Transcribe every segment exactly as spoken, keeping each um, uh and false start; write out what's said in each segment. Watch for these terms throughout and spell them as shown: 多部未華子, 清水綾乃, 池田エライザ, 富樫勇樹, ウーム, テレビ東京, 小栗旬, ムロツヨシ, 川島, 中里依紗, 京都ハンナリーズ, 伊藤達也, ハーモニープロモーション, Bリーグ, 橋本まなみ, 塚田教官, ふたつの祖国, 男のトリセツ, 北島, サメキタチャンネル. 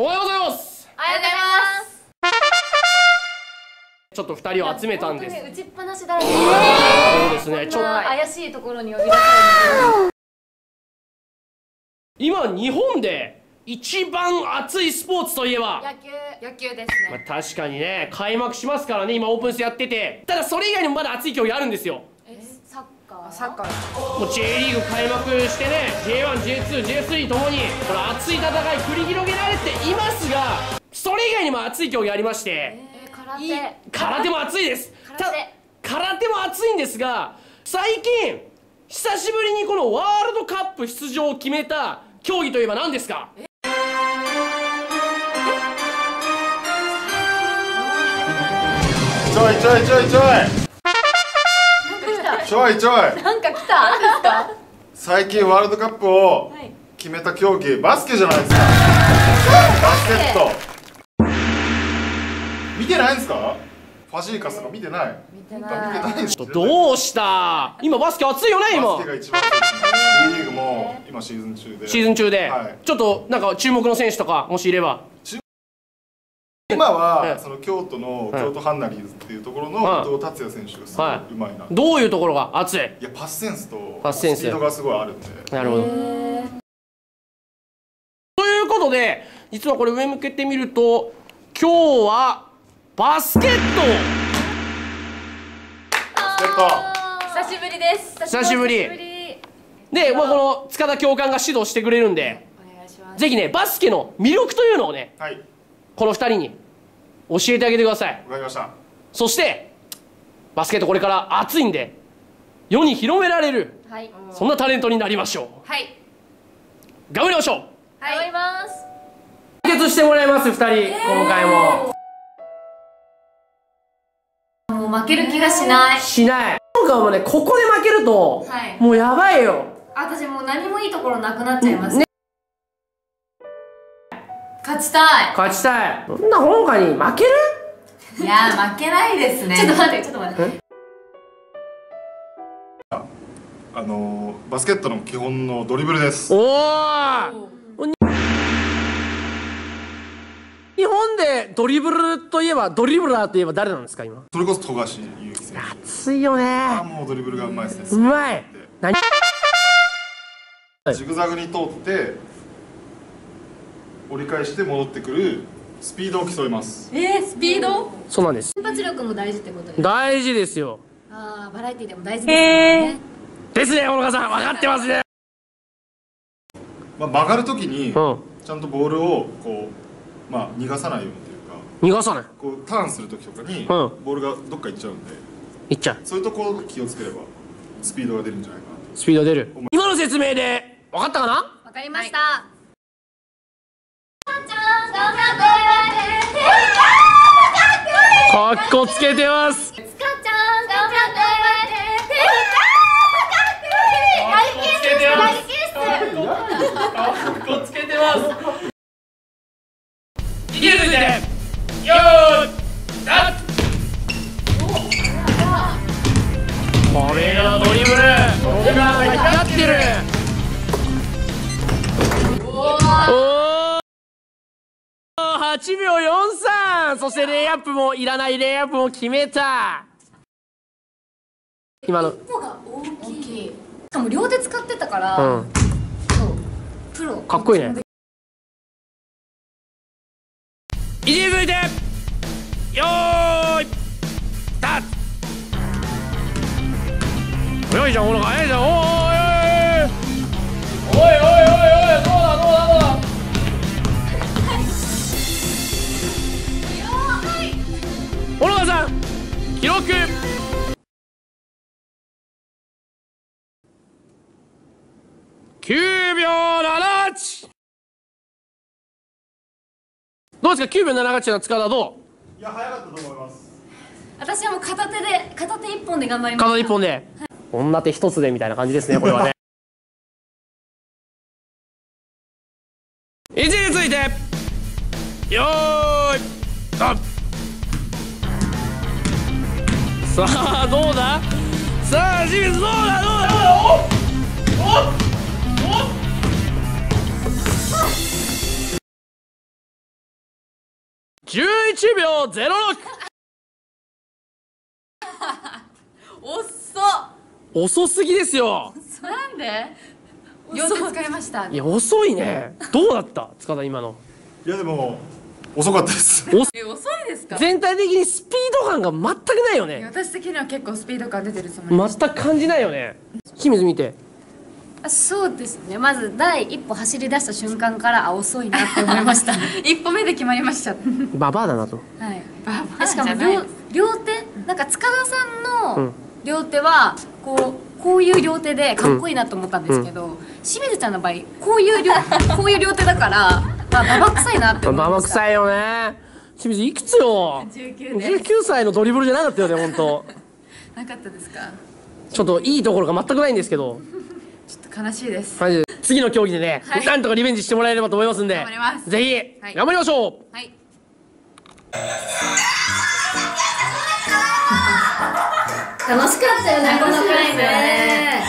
おはようございます。おはようございます。ちょっと二人を集めたんです。打ちっぱなしだらけ。そうですね、ちょっと怪しいところに呼び出されて。今日本で一番熱いスポーツといえば野球。野球ですね。まあ確かにね、開幕しますからね。今オープンスやってて、ただそれ以外にもまだ熱い競技あるんですよ。え、サッカー。サッカー。もう J リーグ開幕してね、 ジェイワン、ジェイツー、ジェイスリー ともにこの熱い戦い繰り広げられていますが、それ以外にも熱い競技ありまして、えー、空手。空手も熱いです。空手。空手も熱いんですが、最近久しぶりにこのワールドカップ出場を決めた競技といえば何ですか？えちょいちょいちょいちょいなんか来た。ちょいちょいなんか来た。何ですか？最近ワールドカップを決めた競技、バスケじゃないですか。バスケット見てないんですか？ファジーカスとか見てない？見てない。どうした今バスケ熱いよね。今バスケが一番熱い。 B リーグも今シーズン中で。シーズン中で、はい、ちょっとなんか注目の選手とかもしいれば。今はその京都の京都ハンナリーズっていうところの伊藤達也選手がすごいうまいな。どういうところが熱い？いや、パスセンスとスピードがすごいあるんで。なるほど。ということで、実はこれ上向けてみると今日はバスケット。バスケット久しぶりです。久しぶりで、まあ、この塚田教官が指導してくれるんで、ぜひねバスケの魅力というのをね、はい、このふたりに教えてあげてください。わかりました。そしてバスケットこれから熱いんで世に広められる、はい、そんなタレントになりましょう。はい、頑張りましょう。はい、頑張ります。対決してもらいますふたり、えー、今回も負ける気がしないしない今回もね。ここで負けると、はい、もうやばいよ。私もう何もいいところなくなっちゃいますね。勝ちたい勝ちたい。そんなほのかに負ける？いやー負けないですね。ちょっと待ってちょっと待ってあのー、バスケットの基本のドリブルです。おお、日本でドリブルといえばドリブラーといえば誰なんですか今？それこそ富樫勇樹選手。熱いよね。あ、もうドリブルがうまいですね。うまい。何？ジグザグに通って折り返して戻ってくるスピードを競います。えー、スピード？そうなんです。瞬発力も大事ってことです。大事ですよ。ああ、バラエティでも大事ですね。ですね、小野川さん分かってますね。まあ、曲がるときにちゃんとボールをこう。まあ逃がさないようにというか、逃がさないこうターンするときとかに、うん、ボールがどっか行っちゃうんで行っちゃう。そういうところを気をつければスピードが出るんじゃないかな。スピード出る。今の説明で分かったかな？分かりました。かっこつけてます。つかちゃん頑張って。かっこつけてます。いけるぜ。よーい、だっ。これがドリブル。ドリブルが光ってる。おお。はちびょうよんじゅうさん。そしてレイアップもいらないレイアップも決めた。今の。一歩が大きい。しかも両手使ってたから。うん、そう。プロ。かっこいいね。いじづいてよーいだっ。よいじゃん、ほら早いじゃん。おーおーおーおいおいおいおいおい、どうだどうだどうだ。小野川さん記録きゅうびょうななじゅうはち。どうですかきゅうびょうななじゅうはちの塚田どう？いや早かったと思います。私はもう片手で片手いっぽんで頑張りました。片手いっぽんで、はい、女手一つでみたいな感じですねこれはね。位置についてよーいドン。さあどうだ。さあ清水どうだどうだどうだ。おっおっおっじゅうびょうゼロろく 遅っ、遅すぎですよ。なんでよく使いました。いや遅いね。どうだった塚田今の。いやでも遅かったです。遅いですか？全体的にスピード感が全くないよね。私的には結構スピード感出てるつもり。全く感じないよね。清水見て。あ、そうですね。まず第一歩走り出した瞬間から、あ、遅いなって思いました。一歩目で決まりました。ババアだなと。はい。ババアじゃない。しかも両手、なんか塚田さんの両手はこう。こういう両手でかっこいいなと思ったんですけど、うん、清水ちゃんの場合こういう両こういう両手だから、ババ臭いなって思いました。ババ臭いよね。清水いくつよ。じゅうきゅうです。じゅうきゅうさいのドリブルじゃなかったよね本当。なかったですか。ちょっといいところが全くないんですけど。ちょっと悲しいです。はい、次の競技でね、はい、なんとかリベンジしてもらえればと思いますんで、頑張ります。ぜひ、はい、頑張りましょう。はい。楽しかったよね、このクライムね。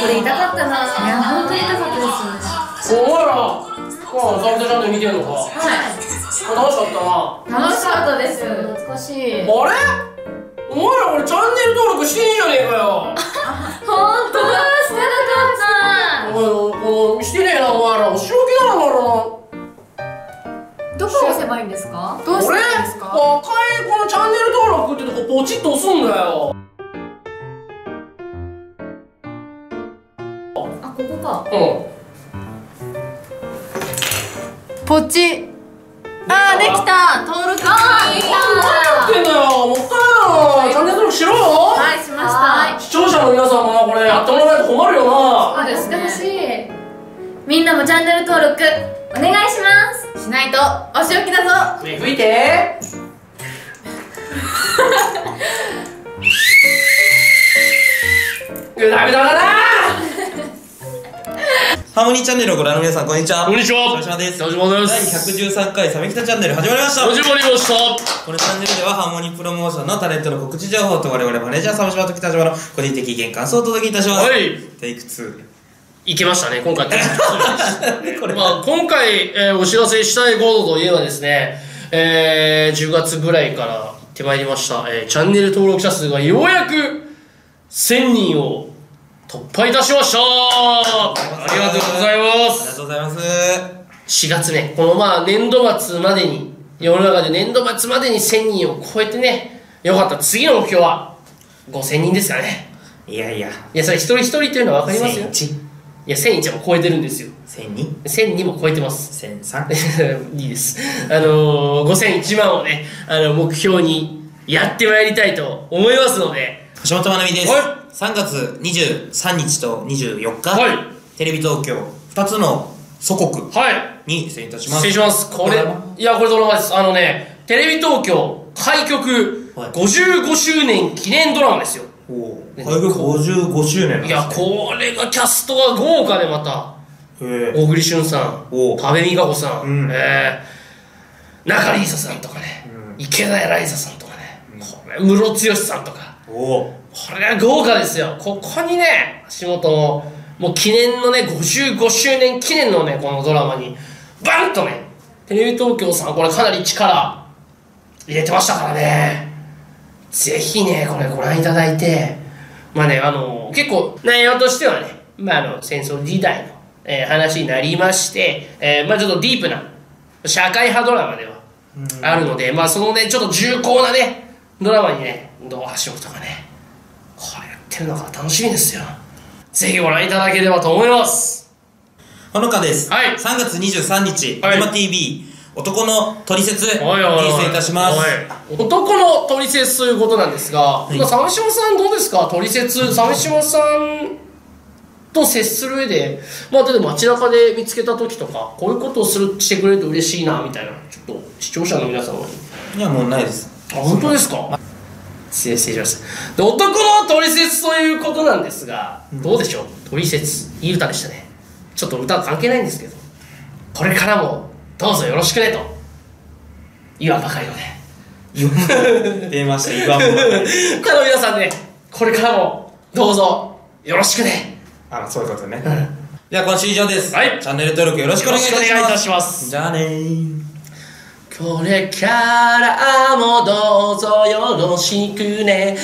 これ痛かったな。いや、本当に痛かったですね。おーら、おー、ちゃんと見てるのか。はい。楽しかったな。楽しかったです。懐かしい。あれ？お前ら、俺チャンネル登録してんじゃねえかよ。本当だ、してなかった。お前、してねえな、お前ら、お仕置きだな、お前ら。どこ押せばいいんですか？どうしたんですか？赤いこのチャンネル登録ってとこポチッと押すんだよ。あ、ここか。うん。ポチ。あー、できた。登録。あー、できた。何やってんだよ。もったいないな。チャンネル登録しろよ。はい、しました。視聴者の皆さんもな、これやってもらわないと困るよな。あ、やってほしい。みんなもチャンネル登録お願いします。しないとお仕置きだぞ。目拭いて。グダグダだな。ハーモニーチャンネルをご覧の皆さん、こんにちは。こんにちは。川島です。川島です。だいひゃくじゅうさんかいサメキタチャンネル始まりました。始まりました。このチャンネルではハーモニープロモーションのタレントの告知情報と我々マネージャー川島と北島の個人的意見感想をお届けいたします。はい。テイクツー。いけましたね、今回。まあ、今回、えー、お知らせしたいことといえばですね、えー、じゅうがつぐらいから行ってまいりました、えー、チャンネル登録者数がようやくせんにんを突破いたしました。ありがとうございます。ありがとうございます。しがつね、このまあ、年度末までに、世の中で年度末までにせんにんを超えてね、よかった。次の目標はごせんにんですかね。いやいや。いや、それ一人一人というのはわかりますよ。いや、せんいちも超えてるんですよ。せんに？ せんに も超えてます。せんさん？ いいです。あのー、ごせんいちまんをね、あの、目標にやってまいりたいと思いますので。橋本まなみです。はい、さんがつにじゅうさんにちとにじゅうよっか、はい、テレビ東京ふたつの祖国に出演いたします。はい、失礼します。これ、いや、これドラマです。あのね、テレビ東京開局ごじゅうごしゅうねん記念ドラマですよ。ごじゅうごしゅうねん。いや、これがキャストが豪華で、また小栗旬さん、多部未華子さん、中里依紗さんとかね、池田エライザさんとかね、ムロツヨシさんとか、これが豪華ですよ。ここにね、橋本も記念のね、ごじゅうごしゅうねん記念のね、このドラマにバンとね、テレビ東京さん、これかなり力入れてましたからね。ぜひね、これご覧いただいて、まあね、あのー、結構内容としてはね、まあ、あの、戦争時代の、えー、話になりまして、えー、まあちょっとディープな、社会派ドラマではあるので、まあそのね、ちょっと重厚なね、ドラマにね、どう橋本とかね、こうやってるのが楽しみですよ。ぜひご覧いただければと思います。ほのかです。はい。さんがつにじゅうさんにち、はい、今 ティービー。男のトリセツに出演いたします。男のトリセツということなんですが、はい、鮫島さんどうですか？トリセツ、鮫島さんと接する上で、まあ例えば街中で見つけた時とか、こういうことをするしてくれると嬉しいなみたいな、ちょっと視聴者の皆さんは。いや、もうないです。あ、本当ですか？失礼しました。で、男のトリセツということなんですが、うん、どうでしょう？トリセツ、いい歌でしたね。ちょっと歌は関係ないんですけど、これからも。どうぞよろしくねと言わんばかりのね出ました、言わんばかり他の皆さんね、これからもどうぞよろしくね。あ、そういうことね。では今週以上です。はい、チャンネル登録よろしくお願いいたします。じゃあねー。これからもどうぞよろしくね。